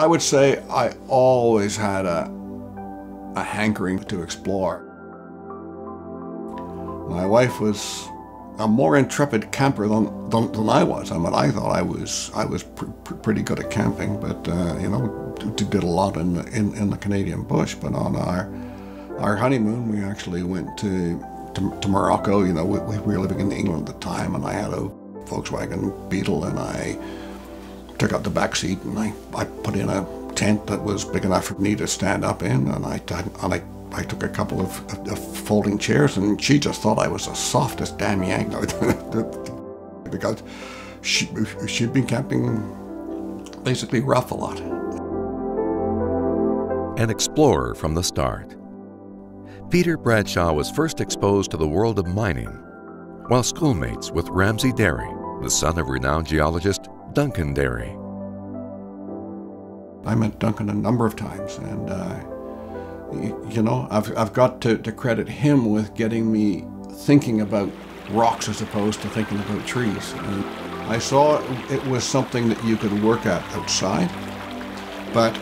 I would say I always had a hankering to explore. My wife was a more intrepid camper than I was. I mean, I thought I was pretty good at camping, but you know, did a lot in the Canadian bush. But on our honeymoon, we actually went to Morocco. You know, we were living in England at the time, and I had a Volkswagen Beetle, and I took out the back seat and I put in a tent that was big enough for me to stand up in, and I took a couple of folding chairs, and she just thought I was the softest damn yank because she'd been camping basically rough a lot. An explorer from the start, Peter Bradshaw was first exposed to the world of mining while schoolmates with Ramsey Derry, the son of renowned geologist Duncan Derry. I met Duncan a number of times, and you know, I've got to credit him with getting me thinking about rocks as opposed to thinking about trees. And I saw it was something that you could work at outside, but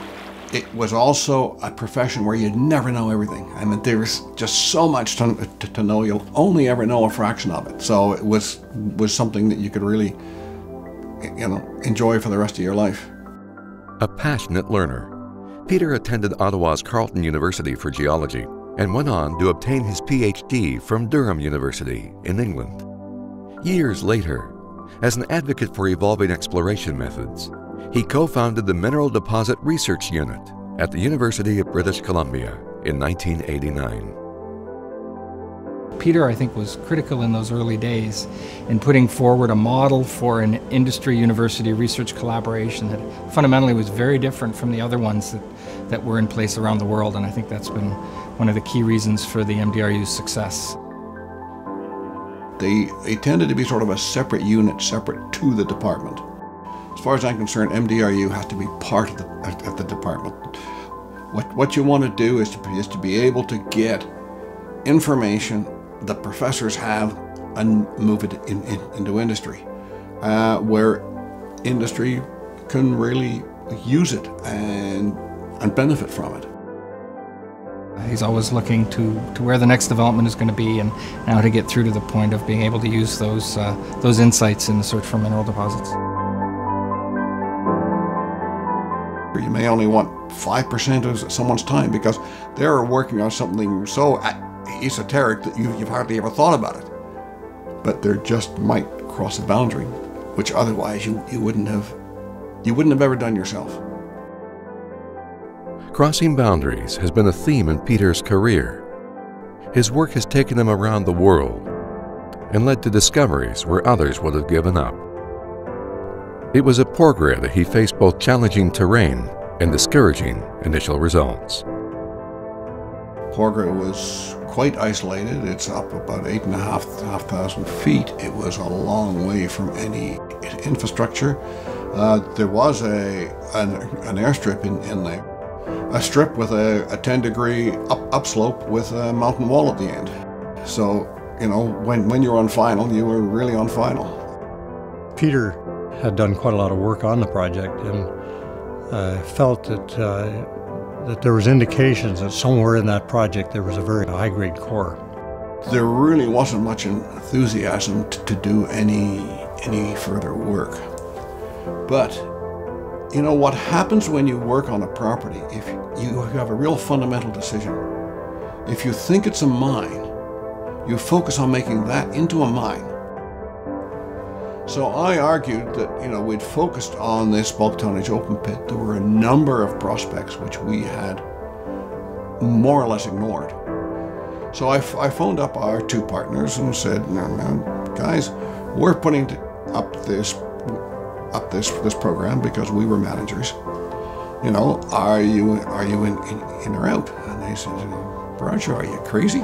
it was also a profession where you'd never know everything. I mean, there's just so much to know, you'll only ever know a fraction of it. So it was something that you could really, you know, enjoy for the rest of your life. A passionate learner, Peter attended Ottawa's Carleton University for geology and went on to obtain his PhD from Durham University in England. Years later, as an advocate for evolving exploration methods, he co-founded the Mineral Deposit Research Unit at the University of British Columbia in 1989. Peter, I think, was critical in those early days in putting forward a model for an industry-university research collaboration that fundamentally was very different from the other ones that were in place around the world, and I think that's been one of the key reasons for the MDRU's success. They tended to be sort of a separate unit, separate to the department. As far as I'm concerned, MDRU has to be part of the department. What you want to do is to be able to get information that professors have and move it into industry, where industry can really use it and benefit from it. He's always looking to where the next development is going to be and how to get through to the point of being able to use those insights in the search for mineral deposits. You may only want 5% of someone's time because they're working on something so esoteric that you've hardly ever thought about it. But they just might cross a boundary, which otherwise you wouldn't have ever done yourself. Crossing boundaries has been a theme in Peter's career. His work has taken him around the world and led to discoveries where others would have given up. It was at Porgera that he faced both challenging terrain and discouraging initial results. Porgera was quite isolated. It's up about 8,500 feet. It was a long way from any infrastructure. There was an airstrip in there. A strip with a 10-degree upslope with a mountain wall at the end. So, you know, when you're on final, you were really on final. Peter had done quite a lot of work on the project and felt that there was indications that somewhere in that project there was a very high-grade core. There really wasn't much enthusiasm to do any further work, but you know, what happens when you work on a property, if you have a real fundamental decision. If you think it's a mine, you focus on making that into a mine. So I argued that, you know, we'd focused on this bulk tonnage open pit. There were a number of prospects which we had more or less ignored. So I phoned up our two partners and said, no, guys, we're putting up this program because we were managers. You know, are you in or out? And they said, Bradshaw, are you crazy?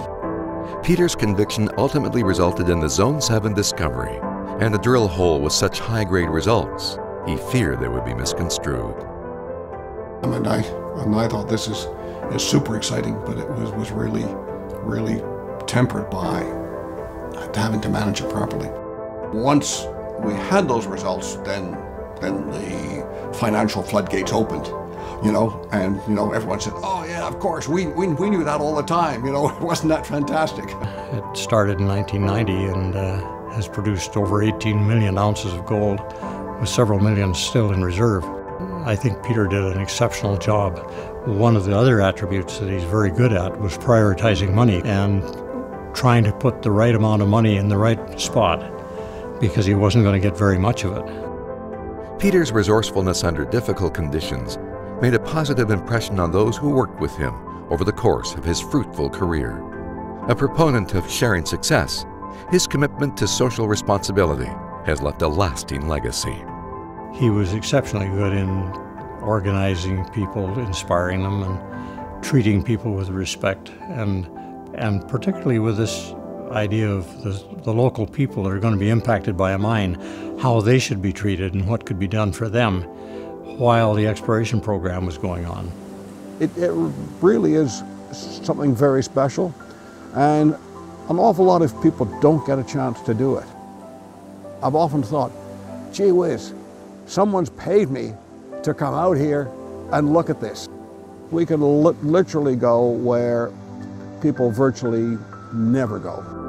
Peter's conviction ultimately resulted in the Zone 7 discovery, and a drill hole with such high-grade results, he feared they would be misconstrued. I mean, I thought this is super exciting, but it was really, really tempered by having to manage it properly. Once we had those results, then the financial floodgates opened. you know, and, you know, everyone said, oh yeah, of course, we knew that all the time, you know, wasn't that fantastic? It started in 1990 and has produced over 18 million ounces of gold, with several million still in reserve. I think Peter did an exceptional job. One of the other attributes that he's very good at was prioritizing money and trying to put the right amount of money in the right spot, because he wasn't going to get very much of it. Peter's resourcefulness under difficult conditions made a positive impression on those who worked with him over the course of his fruitful career. A proponent of sharing success, his commitment to social responsibility has left a lasting legacy. He was exceptionally good in organizing people, inspiring them, and treating people with respect, and particularly with this idea of the local people that are going to be impacted by a mine, how they should be treated and what could be done for them while the exploration program was going on. It really is something very special, and an awful lot of people don't get a chance to do it. I've often thought, gee whiz, someone's paid me to come out here and look at this. We can literally go where people virtually never go.